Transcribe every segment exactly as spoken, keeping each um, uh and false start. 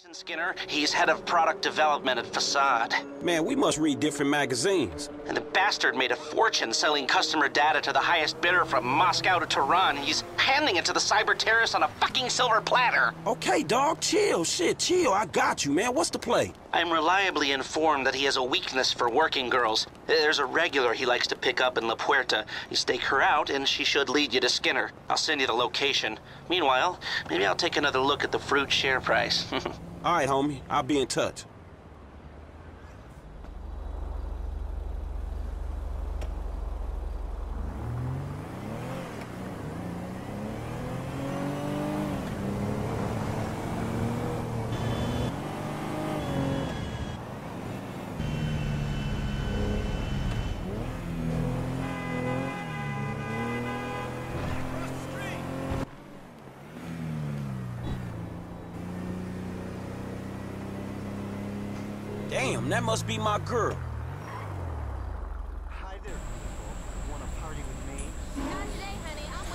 Jackson Skinner, he's head of product development at Facade. Man, we must read different magazines. And the bastard made a fortune selling customer data to the highest bidder from Moscow to Tehran. He's handing it to the cyber terrorists on a fucking silver platter. Okay, dog, chill, shit, chill. I got you, man. What's the play? I'm reliably informed that he has a weakness for working girls. There's a regular he likes to pick up in La Puerta. You stake her out, and she should lead you to Skinner. I'll send you the location. Meanwhile, maybe I'll take another look at the fruit share price. All right, homie. I'll be in touch. Damn, that must be my girl. Hi there, people. Want to party with me? Not today, honey. I'm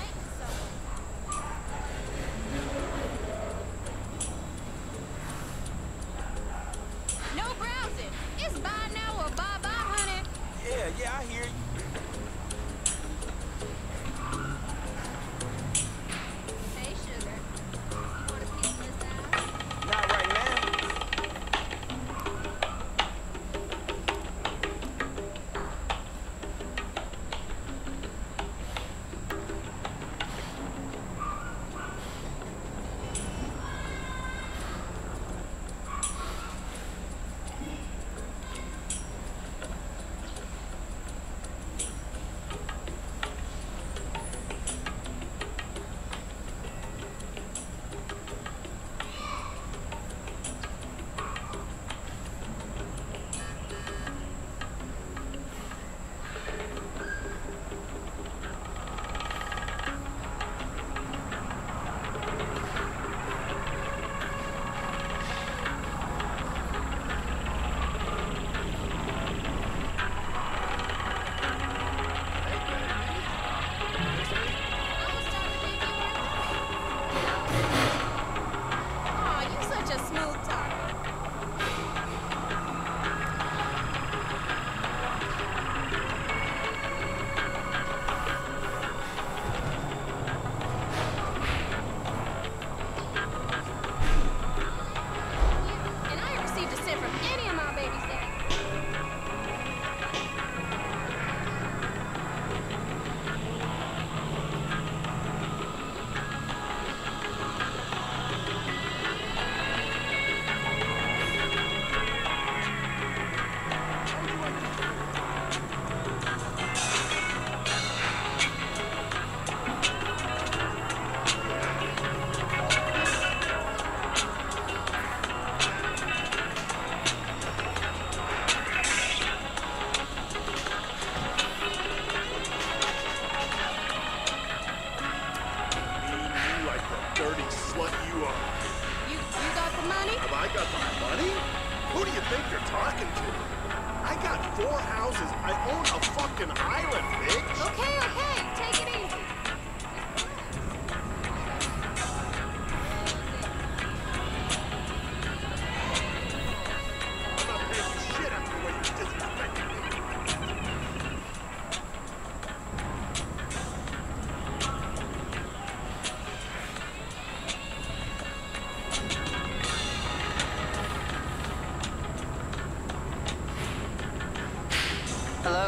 waiting for someone. No browsing. It's bye now or bye-bye, honey. Yeah, yeah, I hear you.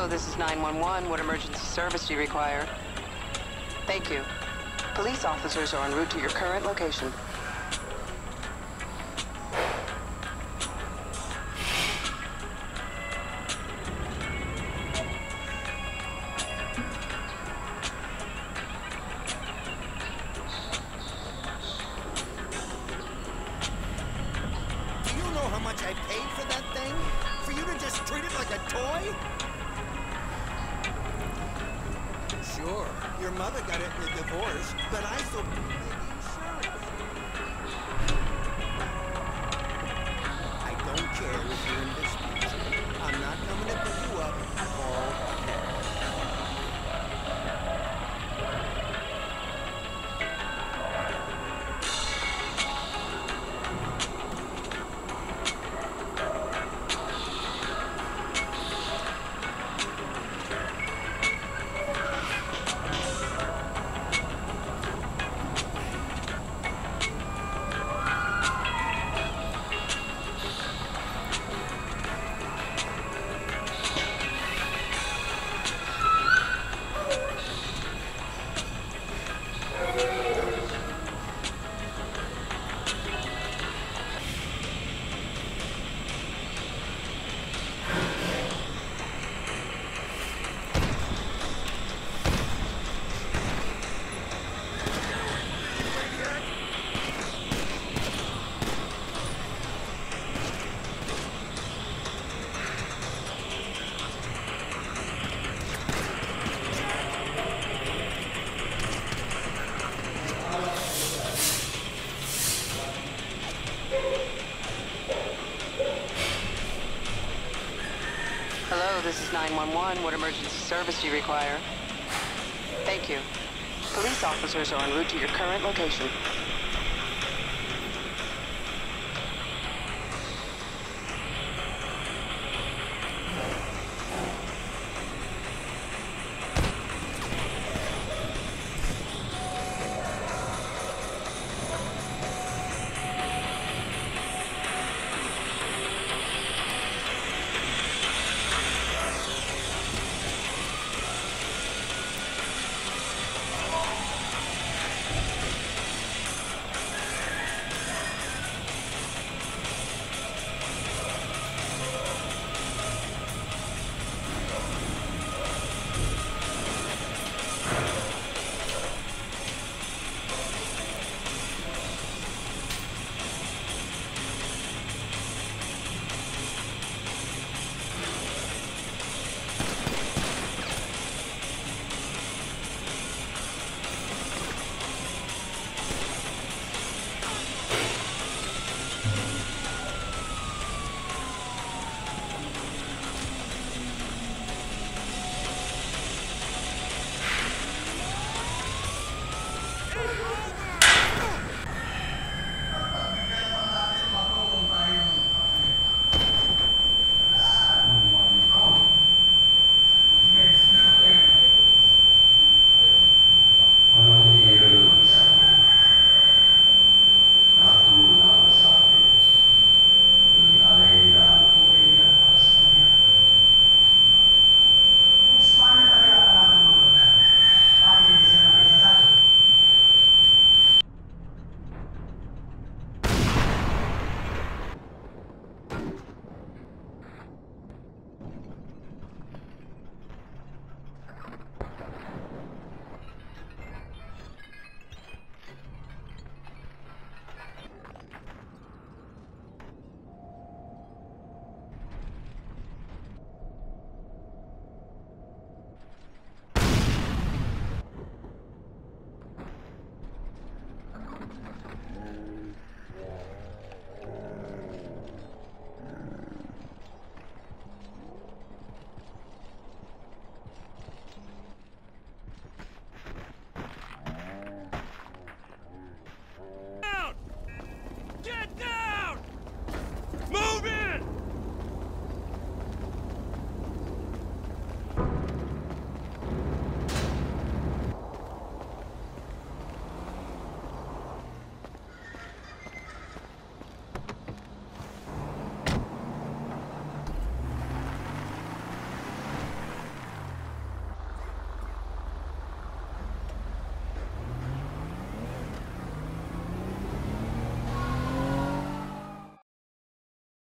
This is nine one one. What emergency service do you require? Thank you. Police officers are en route to your current location. Do you know how much I paid for that thing? For you to just treat it like a toy? Sure, your mother got it in a divorce, but I still need insurance. I don't care if you're in this position. I'm not coming to pick you up all day. this is nine one one. What emergency service do you require? Thank you. Police officers are en route to your current location.